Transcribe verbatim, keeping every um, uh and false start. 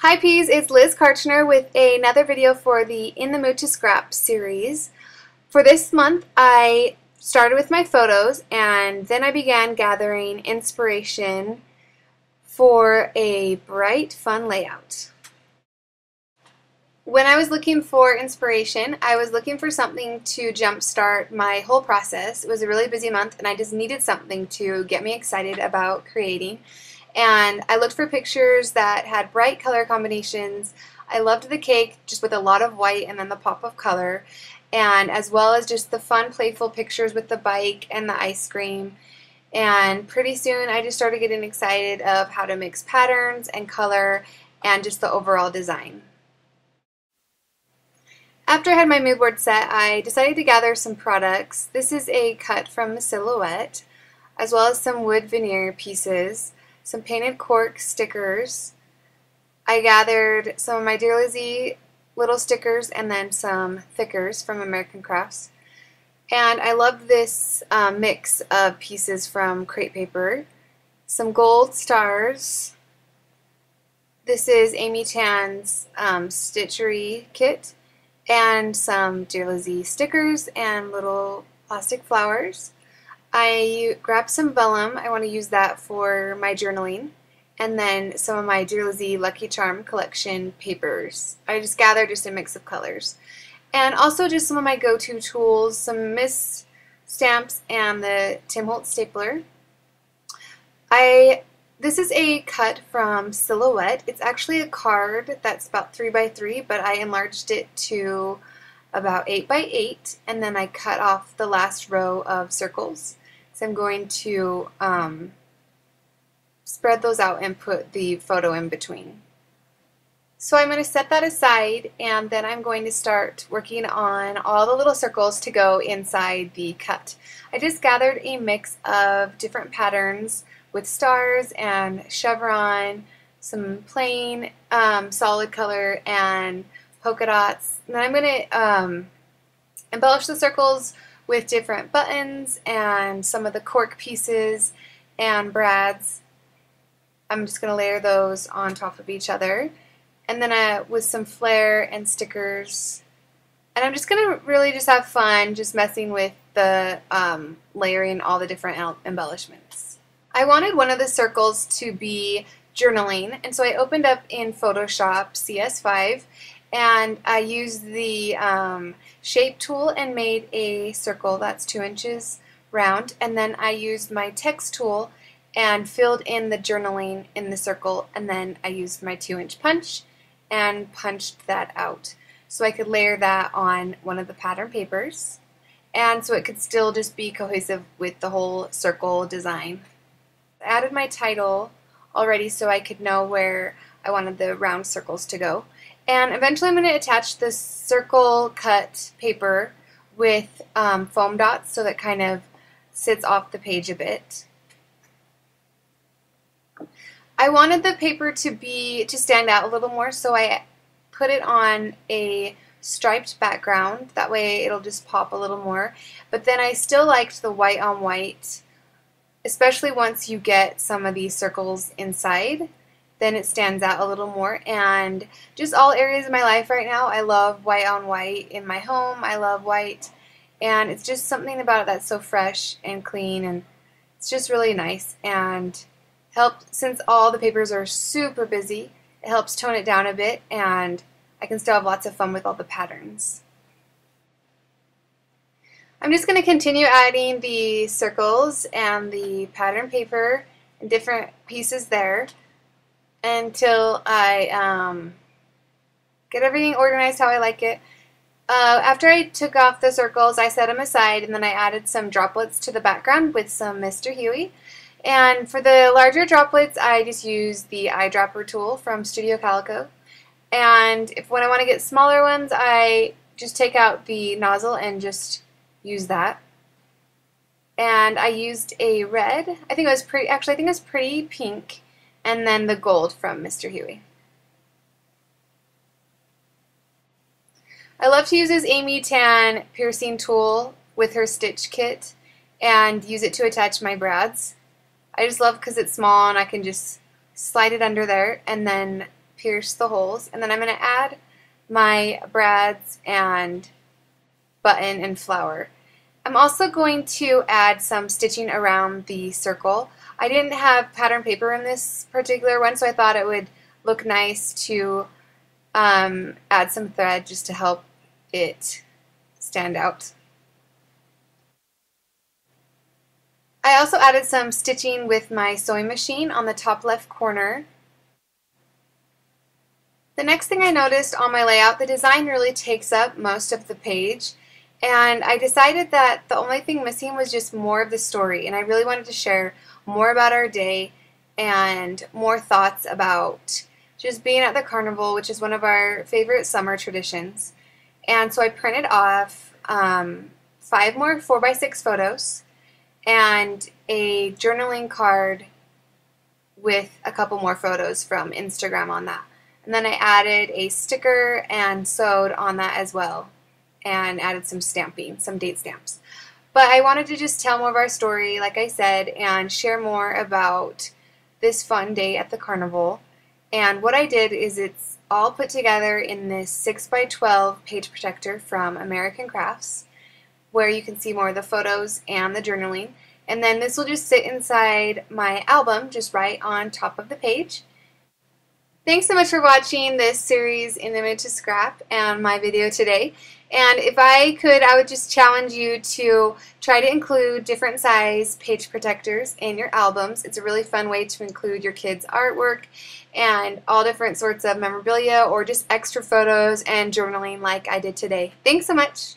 Hi Peas, it's Liz Kartchner with another video for the In the Mood to Scrap series. For this month I started with my photos and then I began gathering inspiration for a bright, fun layout. When I was looking for inspiration, I was looking for something to jumpstart my whole process. It was a really busy month and I just needed something to get me excited about creating. And I looked for pictures that had bright color combinations. I loved the cake just with a lot of white and then the pop of color, and as well as just the fun playful pictures with the bike and the ice cream. And pretty soon I just started getting excited of how to mix patterns and color and just the overall design. After I had my mood board set, I decided to gather some products. This is a cut from the Silhouette, as well as some wood veneer pieces, some painted cork stickers. I gathered some of my Dear Lizzy little stickers and then some thickers from American Crafts. And I love this uh, mix of pieces from Crate Paper. Some gold stars. This is Amy Tan's um, stitchery kit, and some Dear Lizzy stickers and little plastic flowers. I grabbed some vellum, I want to use that for my journaling, and then some of my Dear Lizzy Lucky Charm collection papers. I just gathered just a mix of colors. And also just some of my go-to tools, some mist stamps and the Tim Holtz stapler. I This is a cut from Silhouette. It's actually a card that's about three by three, but I enlarged it to about eight by eight, and then I cut off the last row of circles. So I'm going to um, spread those out and put the photo in between. So I'm going to set that aside, and then I'm going to start working on all the little circles to go inside the cut. I just gathered a mix of different patterns with stars and chevron, some plain um, solid color and polka dots. And then I'm going to um, embellish the circles with different buttons and some of the cork pieces and brads. I'm just going to layer those on top of each other. And then I, with some flair and stickers. And I'm just going to really just have fun just messing with the um, layering all the different embellishments. I wanted one of the circles to be journaling, and so I opened up in Photoshop C S five and I used the um, shape tool and made a circle that's two inches round, and then I used my text tool and filled in the journaling in the circle, and then I used my two inch punch and punched that out so I could layer that on one of the pattern papers, and so it could still just be cohesive with the whole circle design. I added my title already so I could know where I wanted the round circles to go. And eventually I'm going to attach this circle cut paper with um, foam dots so that kind of sits off the page a bit. I wanted the paper to be to stand out a little more, so I put it on a striped background. That way it'll just pop a little more. But then I still liked the white on white. Especially once you get some of these circles inside, then it stands out a little more. And just all areas of my life right now, I love white on white in my home. I love white, and it's just something about it that's so fresh and clean, and it's just really nice. And helped, since all the papers are super busy, it helps tone it down a bit, and I can still have lots of fun with all the patterns. I'm just going to continue adding the circles and the pattern paper and different pieces there until I um, get everything organized how I like it. Uh, after I took off the circles, I set them aside, and then I added some droplets to the background with some Mister Huey. And for the larger droplets, I just used the eyedropper tool from Studio Calico. And if when I want to get smaller ones, I just take out the nozzle and just use that. And I used a red, I think it was pretty, actually I think it was pretty pink, and then the gold from Mister Huey. I love to use this Amy Tan piercing tool with her stitch kit and use it to attach my brads. I just love because it's small and I can just slide it under there and then pierce the holes, and then I'm going to add my brads and button and flower. I'm also going to add some stitching around the circle. I didn't have pattern paper in this particular one, so I thought it would look nice to um, add some thread just to help it stand out. I also added some stitching with my sewing machine on the top left corner. The next thing I noticed on my layout, the design really takes up most of the page, and I decided that the only thing missing was just more of the story, and I really wanted to share more about our day and more thoughts about just being at the carnival, which is one of our favorite summer traditions. And so I printed off um, five more four by six photos and a journaling card with a couple more photos from Instagram on that. And then I added a sticker and sewed on that as well, and added some stamping, some date stamps. But I wanted to just tell more of our story, like I said, and share more about this fun day at the carnival. And what I did is it's all put together in this six by twelve page protector from American Crafts, where you can see more of the photos and the journaling. And then this will just sit inside my album, just right on top of the page. Thanks so much for watching this series, In the Mood to Scrap, and my video today. And if I could, I would just challenge you to try to include different size page protectors in your albums. It's a really fun way to include your kids' artwork and all different sorts of memorabilia or just extra photos and journaling like I did today. Thanks so much!